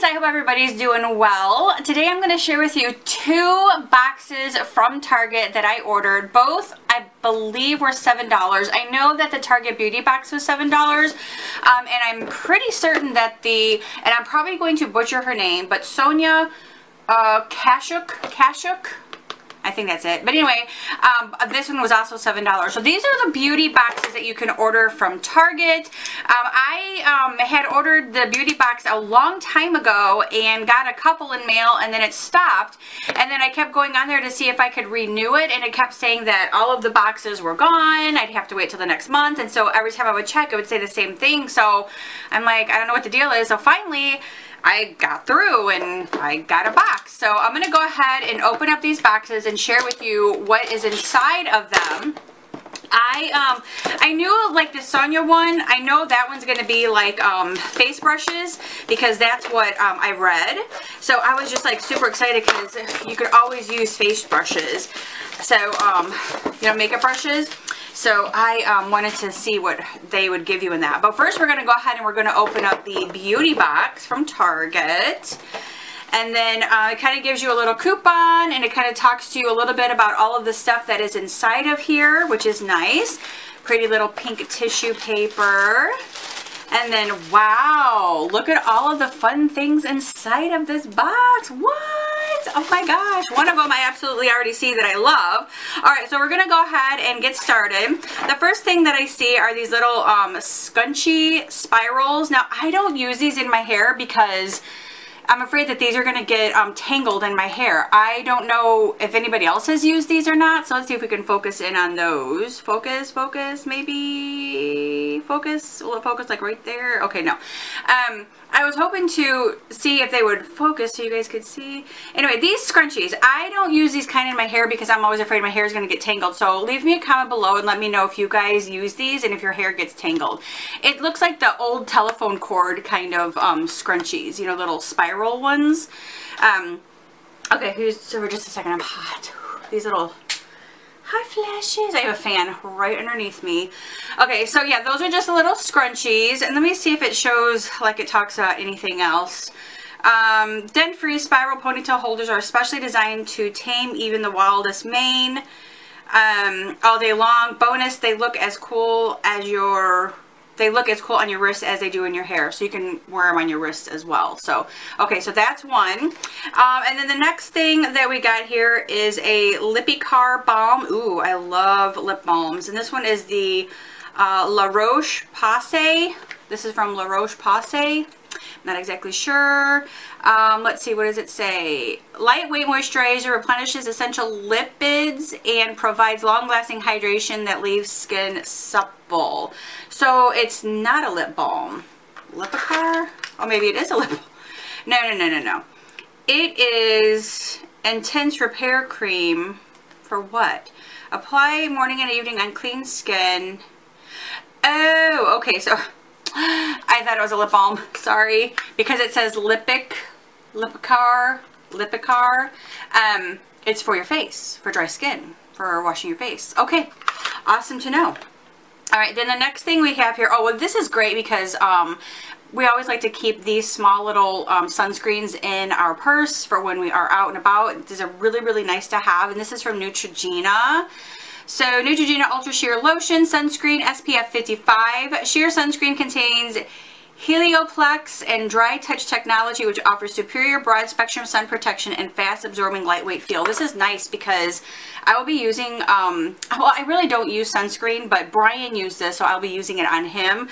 guys, I hope everybody's doing well. Today I'm going to share with you two boxes from Target that I ordered. Both I believe were $7. I know that the Target Beauty box was $7, and I'm pretty certain that and I'm probably going to butcher her name, but Sonia Kashuk? I think that's it. But anyway, this one was also $7. So these are the beauty boxes that you can order from Target. I had ordered the beauty box a long time ago and got a couple in mail, and then it stopped. And then I kept going on there to see if I could renew it, and it kept saying that all of the boxes were gone. I'd have to wait till the next month. And so every time I would check, it would say the same thing. So I'm like, I don't know what the deal is. So finally, I got through and I got a box. So I'm going to go ahead and open up these boxes and share with you what is inside of them. I knew, like, the Sonia one, I know that one's going to be like face brushes, because that's what I read. So I was just like super excited because you could always use face brushes. So, you know, makeup brushes. So I wanted to see what they would give you in that. But first we're going to go ahead and we're going to open up the beauty box from Target. And then it kind of gives you a little coupon, and it kind of talks to you a little bit about all of the stuff that is inside of here, which is nice. Pretty little pink tissue paper. And then, wow, look at all of the fun things inside of this box. What? Oh my gosh. One of them I absolutely already see that I love. All right, so we're going to go ahead and get started. The first thing that I see are these little scrunchy spirals. Now, I don't use these in my hair because I'm afraid that these are going to get tangled in my hair. I don't know if anybody else has used these or not, so let's see if we can focus in on those. Focus, maybe? Focus? Will it focus like right there? Okay, no. I was hoping to see if they would focus so you guys could see. Anyway, these scrunchies, I don't use these kind in my hair because I'm always afraid my hair is going to get tangled. So leave me a comment below and let me know if you guys use these and if your hair gets tangled. It looks like the old telephone cord kind of scrunchies, you know, little spiral ones. Okay, so for just a second, I'm hot. These little hot flashes. I have a fan right underneath me. Okay, so yeah, those are just little scrunchies. And let me see if it shows, like, it talks about anything else. Dent-free spiral ponytail holders are especially designed to tame even the wildest mane all day long. Bonus, they look as cool on your wrist as they do in your hair. So you can wear them on your wrist as well. So, okay, so that's one. And then the next thing that we got here is a Lipicar balm. Ooh, I love lip balms. And this one is the La Roche Posay. This is from La Roche Posay. I'm not exactly sure. Let's see, what does it say? Lightweight moisturizer, replenishes essential lipids, and provides long-lasting hydration that leaves skin supple. So it's not a lip balm. Lipicar? Oh, maybe it is a lip balm. No. It is intense repair cream. For what? Apply morning and evening on clean skin. Oh, okay, so I thought it was a lip balm, sorry, because it says Lipicar. It's for your face, for dry skin, for washing your face. Okay, awesome to know. All right, then the next thing we have here, oh, well, this is great because we always like to keep these small little sunscreens in our purse for when we are out and about. These are really, really nice to have, and this is from Neutrogena. So, Neutrogena Ultra Sheer Lotion Sunscreen SPF 55. Sheer sunscreen contains Helioplex and Dry Touch technology, which offers superior broad spectrum sun protection and fast absorbing lightweight feel. This is nice because I will be using, well, I really don't use sunscreen, but Brian used this, so I'll be using it on him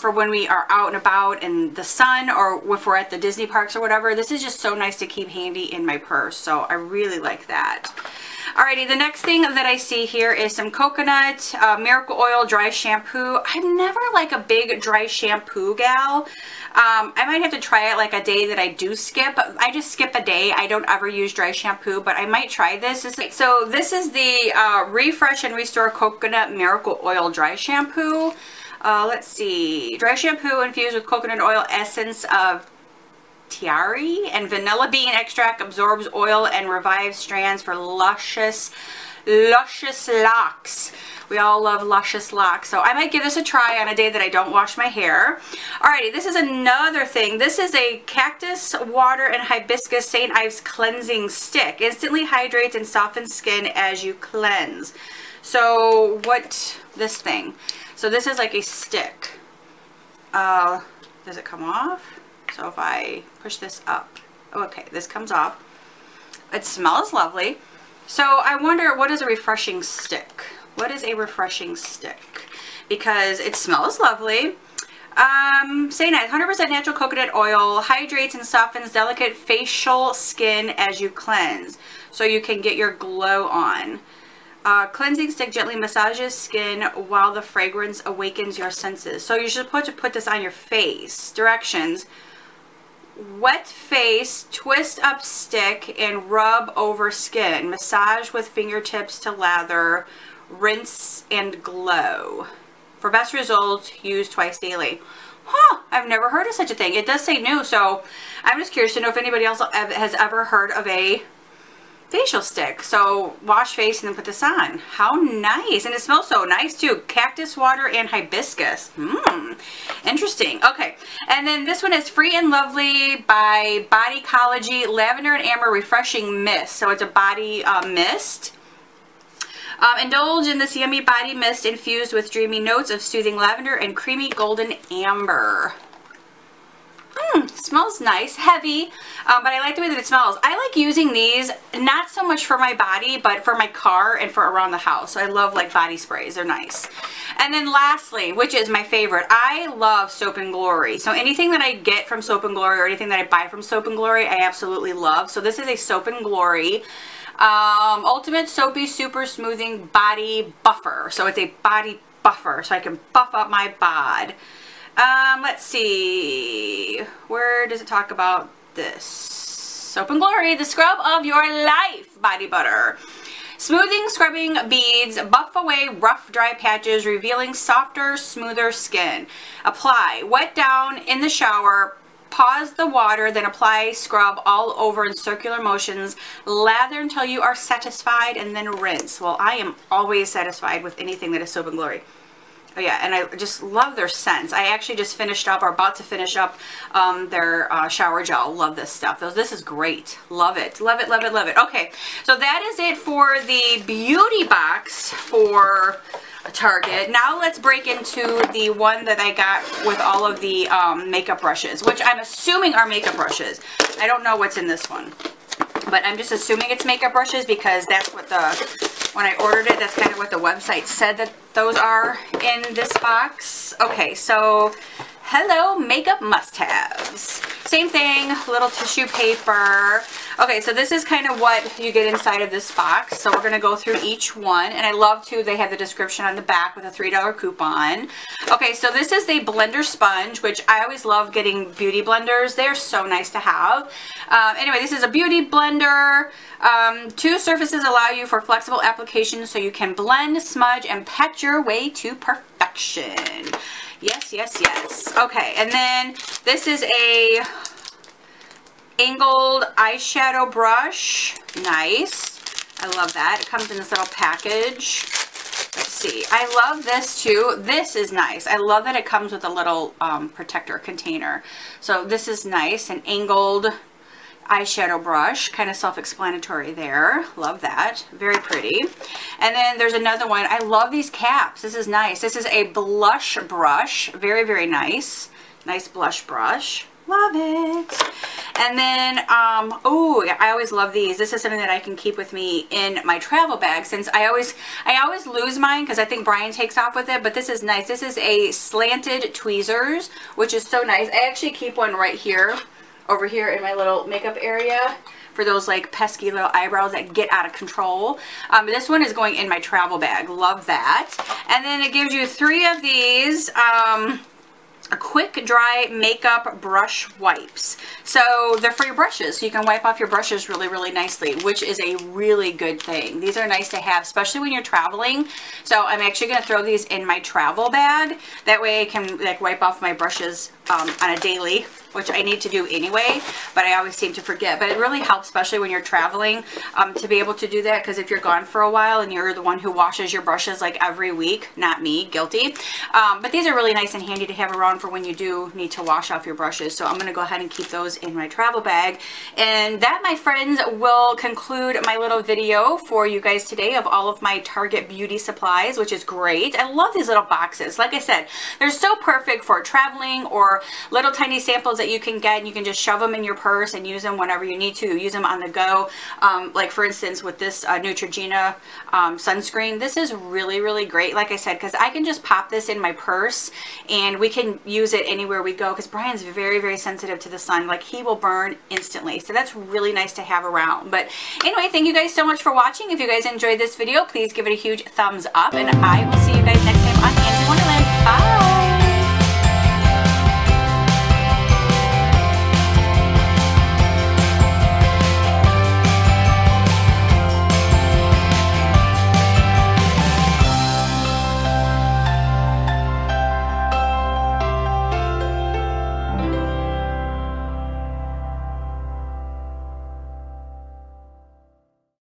for when we are out and about in the sun, or if we're at the Disney parks or whatever. This is just so nice to keep handy in my purse, so I really like that. Alrighty, the next thing that I see here is some coconut miracle oil dry shampoo. I'm never like a big dry shampoo gal. I might have to try it like a day that I do skip. I just skip a day. I don't ever use dry shampoo, but I might try this. So this is the Refresh and Restore Coconut Miracle Oil Dry Shampoo. Let's see. Dry shampoo infused with coconut oil essence of tiari and vanilla bean extract absorbs oil and revives strands for luscious luscious locks. We all love luscious locks, so I might give this a try on a day that I don't wash my hair. Alrighty, this is another thing. This is a cactus, water, and hibiscus St. Ives cleansing stick. Instantly hydrates and softens skin as you cleanse. So what, this thing. So this is like a stick. Does it come off? So if I push this up, okay, this comes off. It smells lovely. So I wonder, what is a refreshing stick? What is a refreshing stick? Because it smells lovely. St. Ives, 100% natural coconut oil, hydrates and softens delicate facial skin as you cleanse. So you can get your glow on. Cleansing stick gently massages skin while the fragrance awakens your senses. So you're supposed to put this on your face. Directions. Wet face, twist up stick, and rub over skin. Massage with fingertips to lather. Rinse and glow. For best results, use twice daily. Huh, I've never heard of such a thing. It does say new, so I'm just curious to know if anybody else has ever heard of a facial stick. So wash face and then put this on. How nice. And it smells so nice too. Cactus water and hibiscus. Interesting. Okay. And then this one is Free and Lovely by Bodycology Lavender and Amber Refreshing Mist. So it's a body mist. Indulge in this yummy body mist infused with dreamy notes of soothing lavender and creamy golden amber. Smells nice, heavy, but I like the way that it smells. I like using these not so much for my body, but for my car and for around the house. So I love like body sprays, they're nice. And then lastly, which is my favorite, I love Soap and Glory. So anything that I get from Soap and Glory or anything that I buy from Soap and Glory, I absolutely love. So this is a Soap and Glory Ultimate Soapy Super Smoothing Body Buffer. So it's a body buffer, so I can buff up my bod. Let's see, where does it talk about this? Soap and Glory, the scrub of your life body butter. Smoothing, scrubbing beads, buff away rough, dry patches, revealing softer, smoother skin. Apply, wet down in the shower, pause the water, then apply scrub all over in circular motions. Lather until you are satisfied and then rinse. Well, I am always satisfied with anything that is Soap and Glory. Oh yeah, and I just love their scents. I actually just finished up, or about to finish up, their shower gel. Love this stuff. This is great. Love it. Love it, love it, love it. Okay, so that is it for the beauty box for Target. Now let's break into the one that I got with all of the makeup brushes, which I'm assuming are makeup brushes. I don't know what's in this one, but I'm just assuming it's makeup brushes because that's what when I ordered it, that's kind of what the website said that those are in this box. Okay, so hello, makeup must-haves. Same thing, little tissue paper. Okay, so this is kind of what you get inside of this box. So we're going to go through each one. And I love, too, they have the description on the back with a $3 coupon. Okay, so this is the blender sponge, which I always love getting beauty blenders. They're so nice to have. Anyway, this is a beauty blender. Two surfaces allow you for flexible application so you can blend, smudge, and pat your way to perfection. Yes, yes, yes. Okay, and then this is a angled eyeshadow brush. Nice. I love that. It comes in this little package. Let's see. I love this too. This is nice. I love that it comes with a little protector container. So this is nice. An angled eyeshadow brush, kind of self-explanatory there. Love that. Very pretty. And then there's another one. I love these caps. This is nice. This is a blush brush. Very, very nice. Nice blush brush. Love it. And then, oh, I always love these. This is something that I can keep with me in my travel bag since I always lose mine because I think Brian takes off with it, but this is nice. This is a slanted tweezers, which is so nice. I actually keep one right here. Over here in my little makeup area for those like pesky little eyebrows that get out of control. This one is going in my travel bag. Love that. And then it gives you three of these quick dry makeup brush wipes. So they're for your brushes. So you can wipe off your brushes really, really nicely, which is a really good thing. These are nice to have, especially when you're traveling. So I'm actually going to throw these in my travel bag. That way I can like wipe off my brushes on a daily which I need to do anyway, but I always seem to forget. But it really helps, especially when you're traveling, to be able to do that, because if you're gone for a while and you're the one who washes your brushes like every week, not me, guilty. But these are really nice and handy to have around for when you do need to wash off your brushes. So I'm going to go ahead and keep those in my travel bag. And that, my friends, will conclude my little video for you guys today of all of my Target beauty supplies, which is great. I love these little boxes. Like I said, they're so perfect for traveling or little tiny samples that you can get, and you can just shove them in your purse and use them whenever you need to. Use them on the go. Like for instance, with this Neutrogena sunscreen, this is really, really great. Like I said, because I can just pop this in my purse and we can use it anywhere we go, because Brian's very, very sensitive to the sun. Like, he will burn instantly. So that's really nice to have around. But anyway, thank you guys so much for watching. If you guys enjoyed this video, please give it a huge thumbs up, and I will see you guys next time on Angie in Wonderland. Bye!